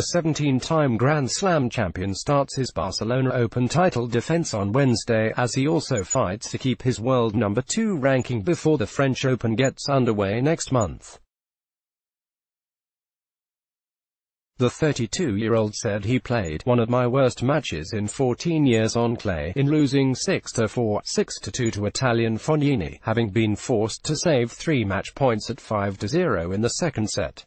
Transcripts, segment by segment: The 17-time Grand Slam champion starts his Barcelona Open title defense on Wednesday as he also fights to keep his world #2 ranking before the French Open gets underway next month. The 32-year-old said, "He played one of my worst matches in 14 years on clay, in losing 6-4, 6-2 to Italian Fognini, having been forced to save 3 match points at 5-0 in the second set.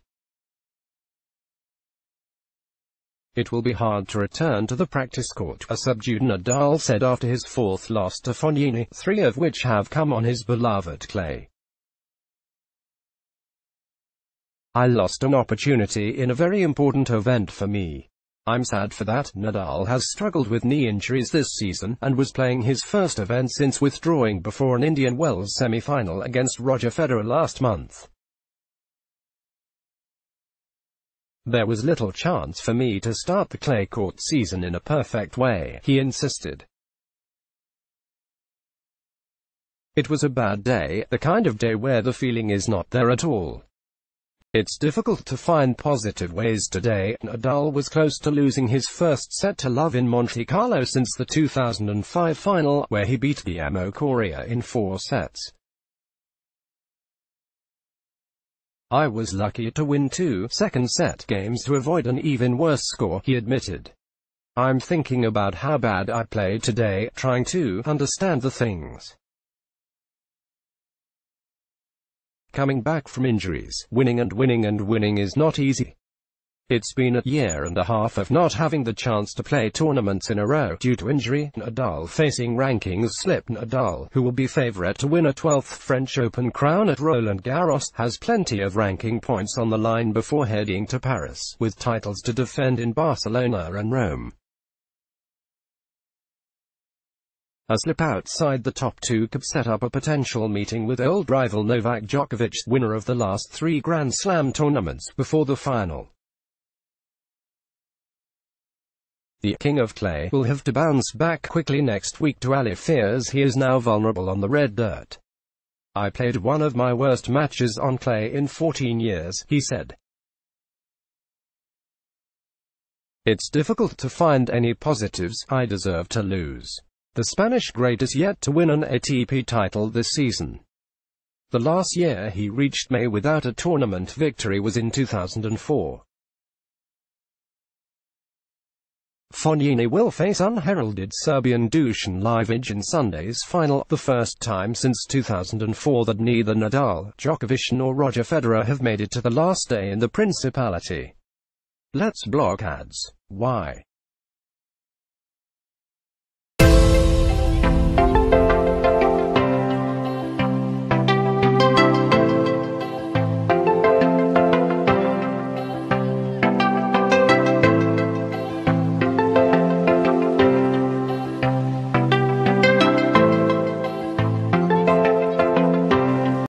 It will be hard to return to the practice court," a subdued Nadal said after his 4th loss to Fognini, 3 of which have come on his beloved clay. "I lost an opportunity in a very important event for me. I'm sad for that." Nadal has struggled with knee injuries this season, and was playing his first event since withdrawing before an Indian Wells semi-final against Roger Federer last month. "There was little chance for me to start the clay court season in a perfect way," he insisted. "It was a bad day, the kind of day where the feeling is not there at all. It's difficult to find positive ways today." Nadal was close to losing his first set to love in Monte Carlo since the 2005 final, where he beat Guillermo Coria in 4 sets. "I was lucky to win 2 second-set games to avoid an even worse score," he admitted. "I'm thinking about how bad I played today, trying to understand the things. Coming back from injuries, winning and winning and winning is not easy. It's been a year and a half of not having the chance to play tournaments in a row due to injury." Nadal facing rankings slip. Nadal, who will be favorite to win a 12th French Open crown at Roland Garros, has plenty of ranking points on the line before heading to Paris, with titles to defend in Barcelona and Rome. A slip outside the top 2 could set up a potential meeting with old rival Novak Djokovic, winner of the last 3 Grand Slam tournaments, before the final. The King of Clay will have to bounce back quickly next week to allay fears he is now vulnerable on the red dirt. "I played one of my worst matches on clay in 14 years, he said. "It's difficult to find any positives. I deserve to lose." The Spanish great is yet to win an ATP title this season. The last year he reached May without a tournament victory was in 2004. Fognini will face unheralded Serbian Dusan Livage in Sunday's final, the first time since 2004 that neither Nadal, Djokovic nor Roger Federer have made it to the last day in the Principality. Let's block ads. Why?